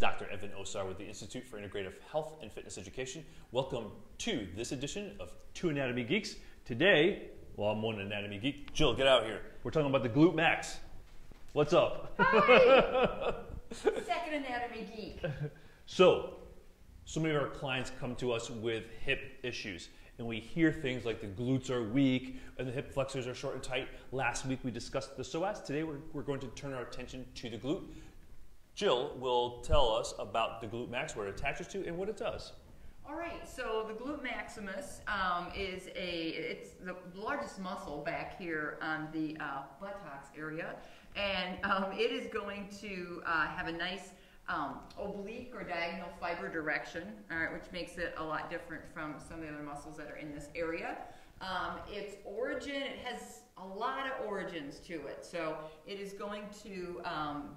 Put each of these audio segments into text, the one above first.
Dr. Evan Osar with the Institute for Integrative Health and Fitness Education. Welcome to this edition of Two Anatomy Geeks. Today, well, I'm one anatomy geek. Jill, get out here. We're talking about the Glute Max. What's up? Hi! Second anatomy geek. So many of our clients come to us with hip issues, and we hear things like the glutes are weak and the hip flexors are short and tight. Last week we discussed the psoas. Today we're going to turn our attention to the glute. Jill will tell us about the glute max, where it attaches to, and what it does. All right, so the glute maximus it's the largest muscle back here on the buttocks area, and it is going to have a nice oblique or diagonal fiber direction, all right, which makes it a lot different from some of the other muscles that are in this area. Its origin, it has a lot of origins to it, so it is going to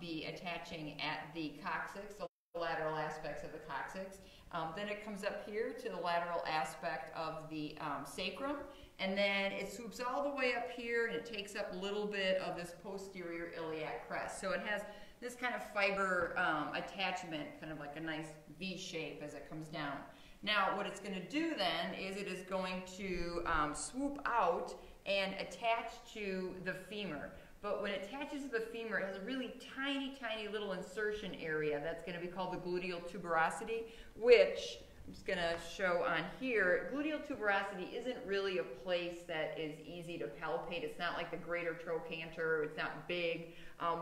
be attaching at the coccyx, the lateral aspects of the coccyx. Then it comes up here to the lateral aspect of the sacrum, and then it swoops all the way up here and it takes up a little bit of this posterior iliac crest. So it has this kind of fiber attachment, kind of like a nice V shape as it comes down. Now what it's going to do then is it is going to swoop out and attach to the femur. But when it attaches to the femur, it has a really tiny, tiny little insertion area that's going to be called the gluteal tuberosity, which I'm just going to show on here. Gluteal tuberosity isn't really a place that is easy to palpate. It's not like the greater trochanter. It's not big,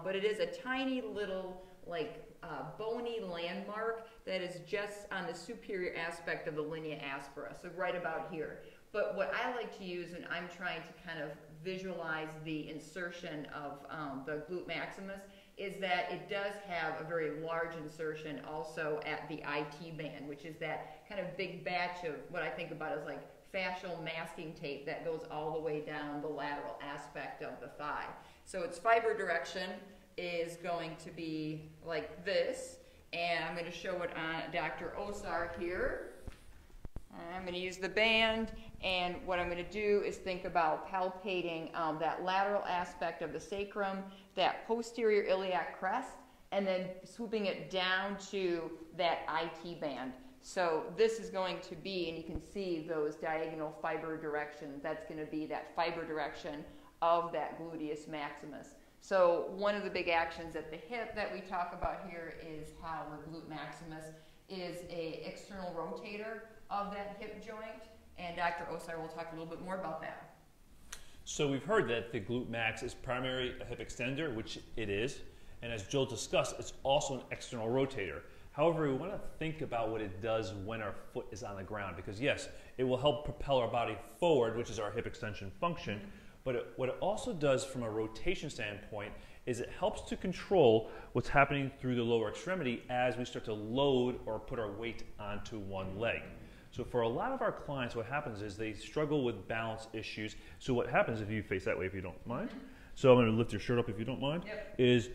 but it is a tiny little, like, bony landmark that is just on the superior aspect of the linea aspera, so right about here. But what I like to use when I'm trying to kind of visualize the insertion of the glute maximus is that it does have a very large insertion also at the IT band, which is that kind of big batch of what I think about as like fascial masking tape that goes all the way down the lateral aspect of the thigh. So its fiber direction is going to be like this, and I'm going to show it on Dr. Osar here. I'm going to use the band, and what I'm going to do is think about palpating that lateral aspect of the sacrum, that posterior iliac crest, and then swooping it down to that IT band. So this is going to be, and you can see those diagonal fiber directions, that's going to be that fiber direction of that gluteus maximus. So one of the big actions at the hip that we talk about here is how the glute maximus is an external rotator of that hip joint, and Dr. Osar will talk a little bit more about that. So we've heard that the glute max is primarily a hip extender, which it is, and as Jill discussed, it's also an external rotator. However, we want to think about what it does when our foot is on the ground, because yes, it will help propel our body forward, which is our hip extension function, but what it also does from a rotation standpoint is it helps to control what's happening through the lower extremity as we start to load or put our weight onto one leg. So for a lot of our clients, what happens is they struggle with balance issues. So what happens, if you face that way, if you don't mind, so I'm going to lift your shirt up if you don't mind, yep, is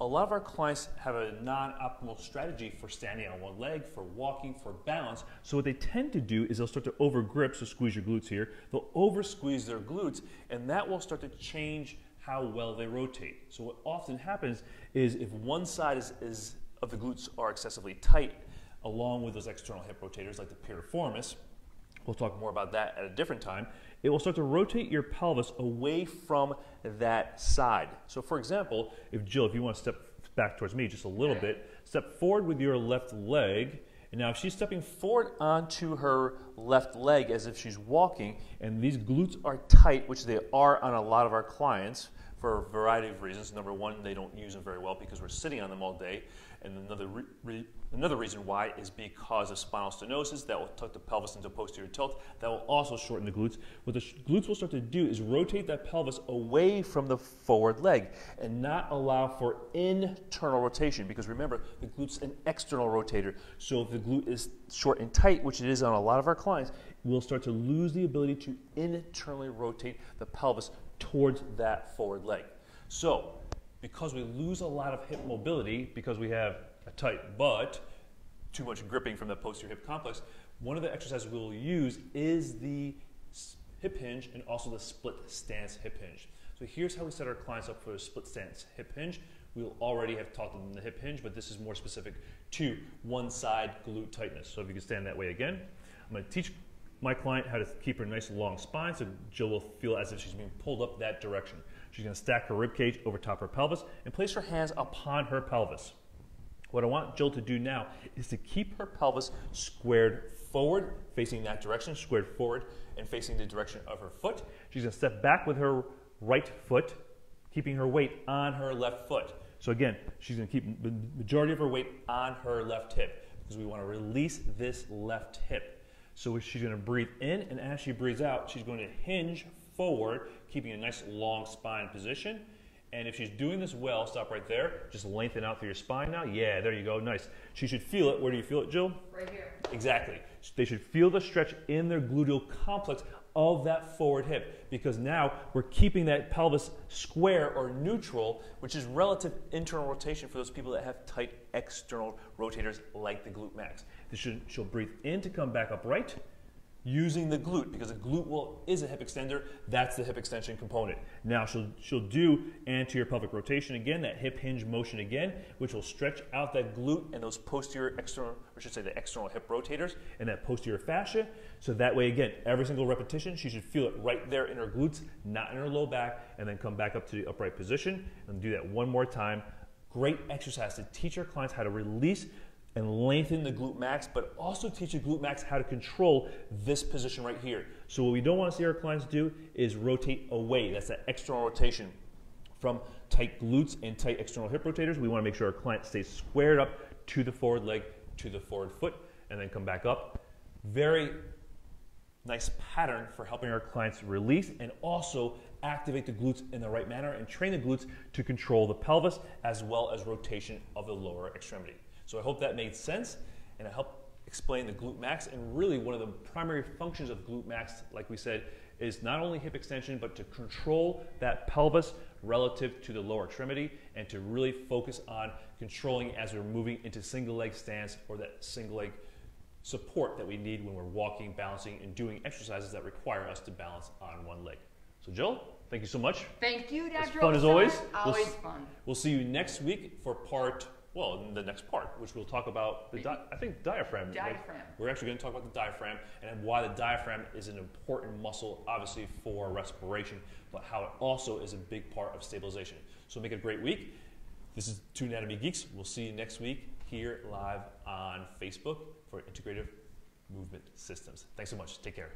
a lot of our clients have a non-optimal strategy for standing on one leg, for walking, for balance. So what they tend to do is they'll start to over-grip, so squeeze your glutes here, they'll over-squeeze their glutes, and that will start to change how well they rotate. So what often happens is if one side is of the glutes are excessively tight, along with those external hip rotators like the piriformis, we'll talk more about that at a different time, it will start to rotate your pelvis away from that side. So for example, if Jill, if you want to step back towards me just a little bit, step forward with your left leg, and now if she's stepping forward onto her left leg as if she's walking, and these glutes are tight, which they are on a lot of our clients, for a variety of reasons. Number one, they don't use them very well because we're sitting on them all day. And another reason why is because of spinal stenosis that will tuck the pelvis into posterior tilt. That will also shorten the glutes. What the glutes will start to do is rotate that pelvis away from the forward leg and not allow for internal rotation, because remember, the glute's an external rotator. So if the glute is short and tight, which it is on a lot of our clients, we'll start to lose the ability to internally rotate the pelvis towards that forward leg. So because we lose a lot of hip mobility because we have a tight butt, too much gripping from the posterior hip complex, one of the exercises we'll use is the hip hinge and also the split stance hip hinge. So here's how we set our clients up for a split stance hip hinge. we'll already have taught them the hip hinge, but this is more specific to one side glute tightness. So if you can stand that way again, I'm going to teach my client how to keep her nice long spine so Jill will feel as if she's being pulled up that direction. She's going to stack her rib cage over top her pelvis and place her hands upon her pelvis. What I want Jill to do now is to keep her pelvis squared forward, facing that direction, squared forward and facing the direction of her foot. She's going to step back with her right foot, keeping her weight on her left foot. So again, she's going to keep the majority of her weight on her left hip because we want to release this left hip. So she's going to breathe in, and as she breathes out, she's going to hinge forward, keeping a nice long spine position. And if she's doing this well, stop right there. Just lengthen out through your spine now. Yeah, there you go. Nice. She should feel it. Where do you feel it, Jill? Right here. Exactly. They should feel the stretch in their gluteal complex of that forward hip, because now we're keeping that pelvis square or neutral, which is relative internal rotation for those people that have tight external rotators like the glute max. She'll breathe in to come back upright, using the glute, because the glute is a hip extender. That's the hip extension component. Now she'll do anterior pelvic rotation again, that hip hinge motion again, which will stretch out that glute and those posterior external, or should say the external hip rotators and that posterior fascia. So that way again, every single repetition, she should feel it right there in her glutes, not in her low back, and then come back up to the upright position and do that one more time. Great exercise to teach our clients how to release and lengthen the glute max, but also teach the glute max how to control this position right here. So what we don't want to see our clients do is rotate away. That's that external rotation from tight glutes and tight external hip rotators. We want to make sure our client stays squared up to the forward leg, to the forward foot, and then come back up. Very nice pattern for helping our clients release and also activate the glutes in the right manner and train the glutes to control the pelvis as well as rotation of the lower extremity. So I hope that made sense, and I helped explain the glute max, and really one of the primary functions of glute max, like we said, is not only hip extension, but to control that pelvis relative to the lower extremity and to really focus on controlling as we're moving into single leg stance or that single leg support that we need when we're walking, balancing, and doing exercises that require us to balance on one leg. So Jill, thank you so much. Thank you, Dr. Osar. Fun as always. Always fun. We'll see you next week for the next part, which we'll talk about, diaphragm. Diaphragm. We're actually going to talk about the diaphragm and why the diaphragm is an important muscle, obviously, for respiration, but how it also is a big part of stabilization. So make it a great week. This is Two Anatomy Geeks. We'll see you next week here live on Facebook for Integrative Movement Systems. Thanks so much. Take care.